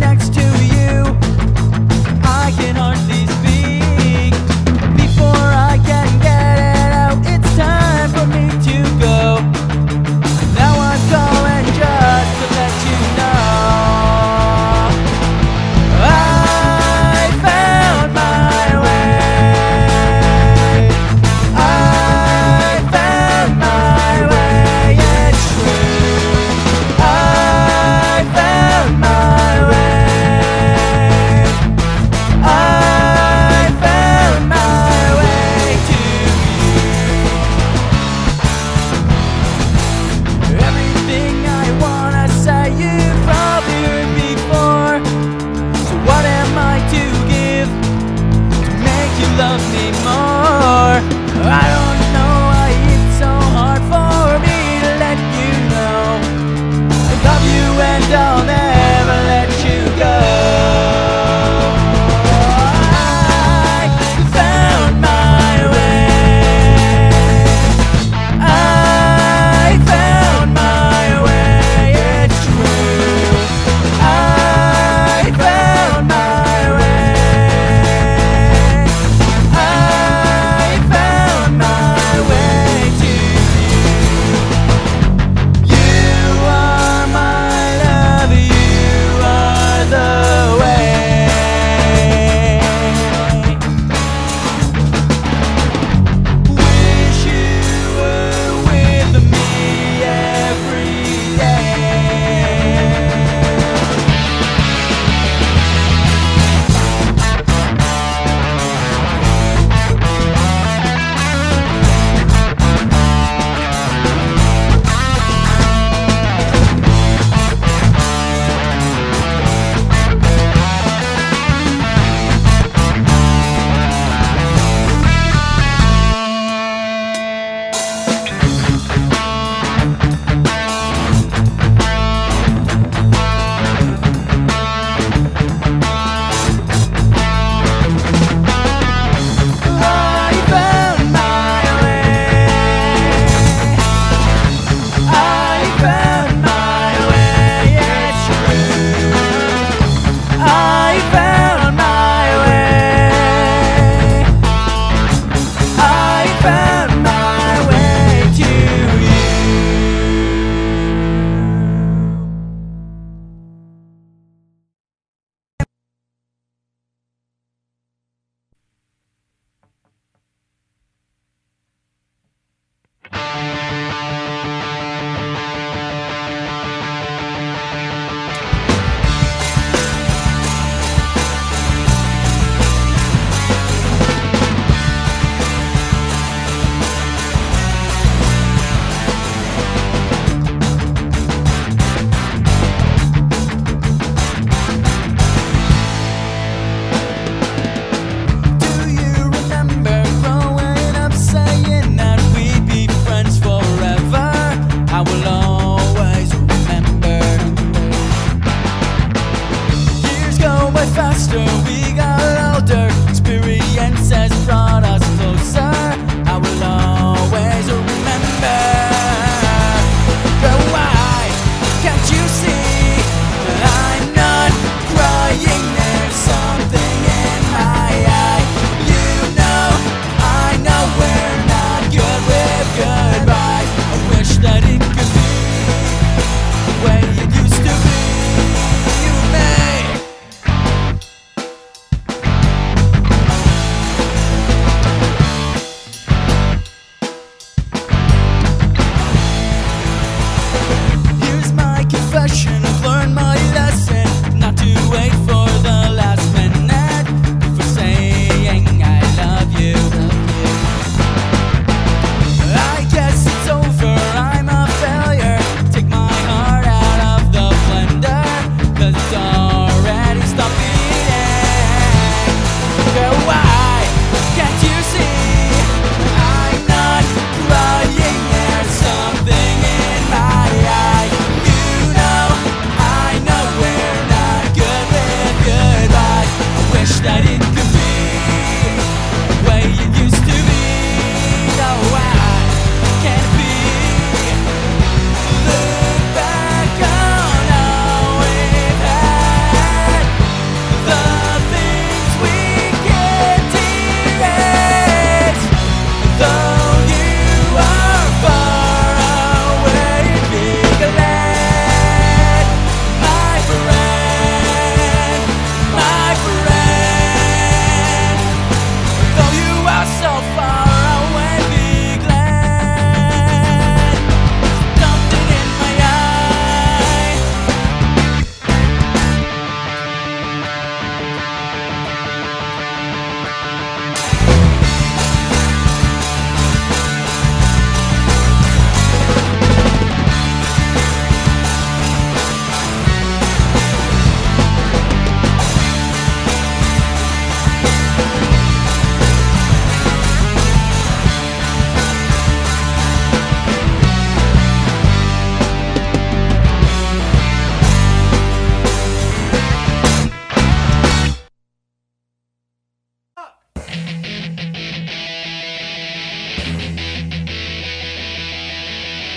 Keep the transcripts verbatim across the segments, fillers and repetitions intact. Next to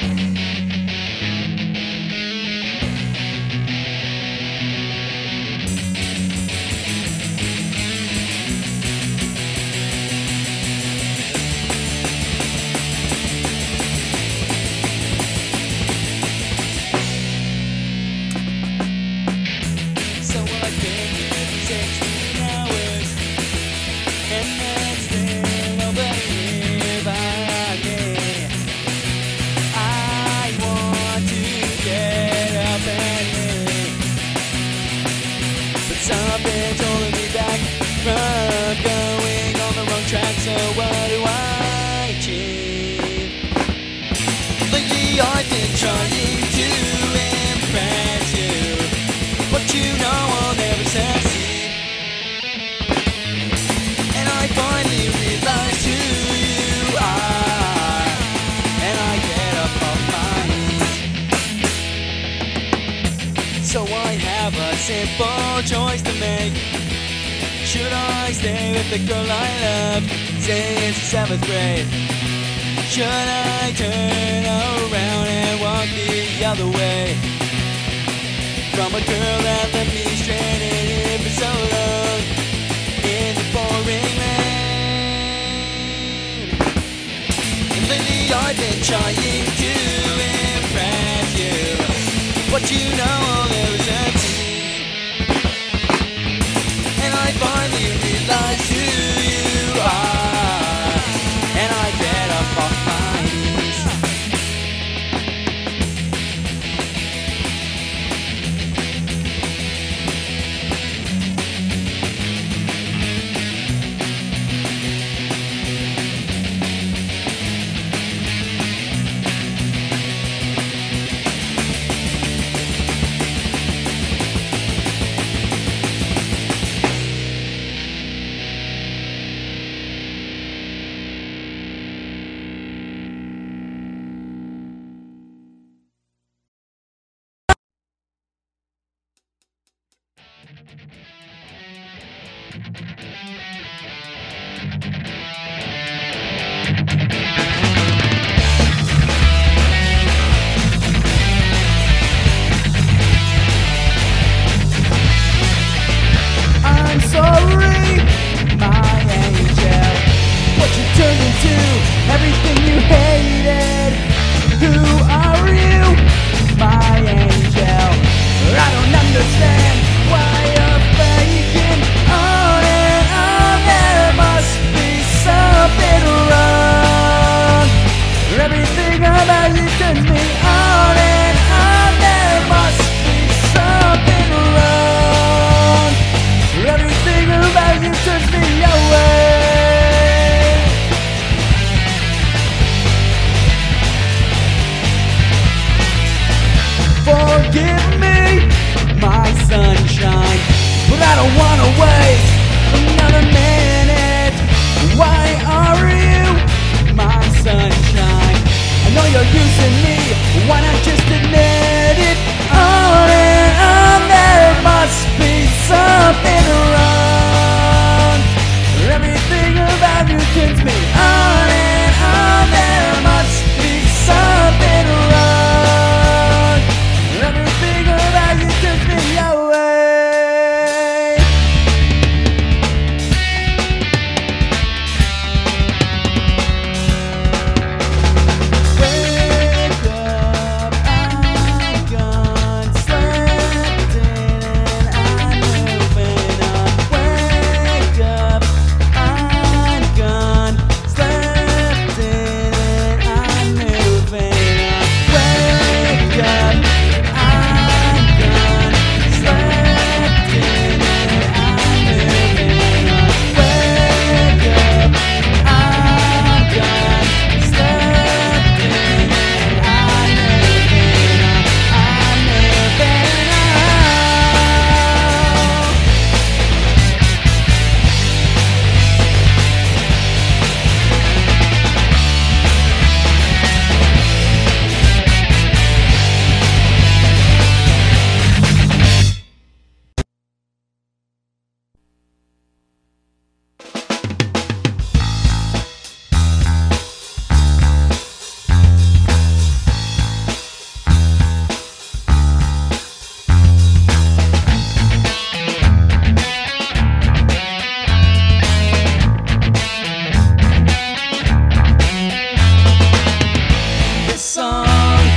Something's holding me back from going on the wrong track. So what do I achieve? Lately I've been trying to impress you, but you know I'll never succeed. And I finally realize who you are, and I get up off my knees. So I have a simple choice to make. Should I stay with the girl I love since seventh grade? Should I turn around and walk the other way from a girl that left me stranded here for so long in the pouring rain? And lately I've been trying to impress you, but you know all there is empty.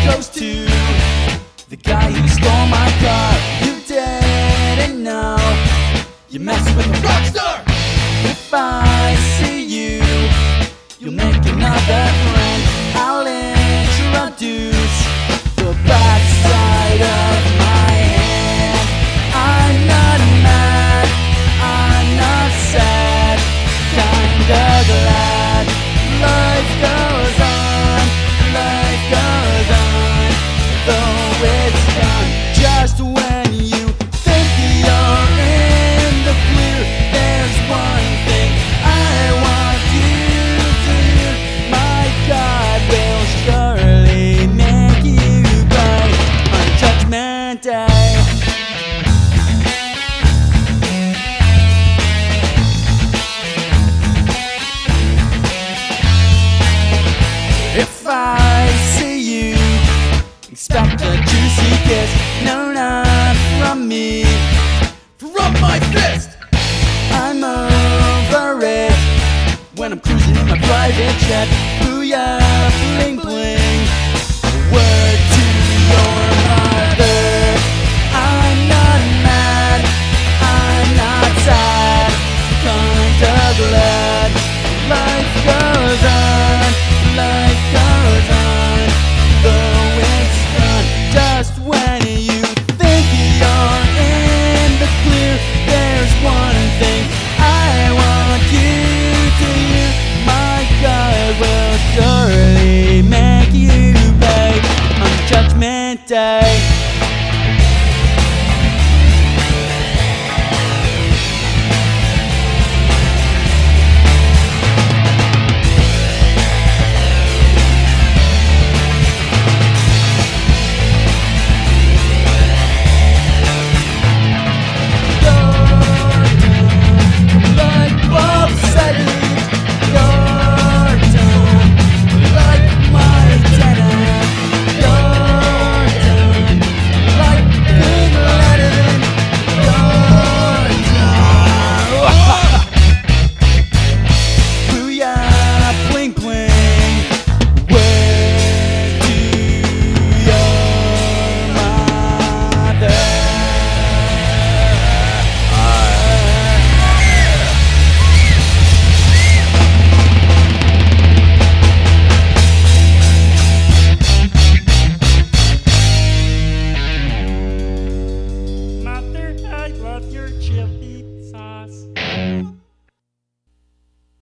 goes to the guy who stole my car. You didn't know you messed with a rock star. If I see you, you'll make another friend. I'll introduce the backside of my hand. I'm not mad, I'm not sad, kinda glad. Life goes on, life goes on, though it's done. Just when you think you're in the blue, there's one thing I want you to do. My God will surely make you bright on Judgment Day. If I see you, expect a juicy kiss. No, not from me, from my fist. I'm over it when I'm cruising in my private jet. Booyah, bling bling, a word to your mother. I'm not mad, I'm not sad, kinda glad. Life goes on, life goes on, though it's done. Just when you think you're in the clear, there's one thing I want you to hear. My God will surely make you beg on Judgment Day.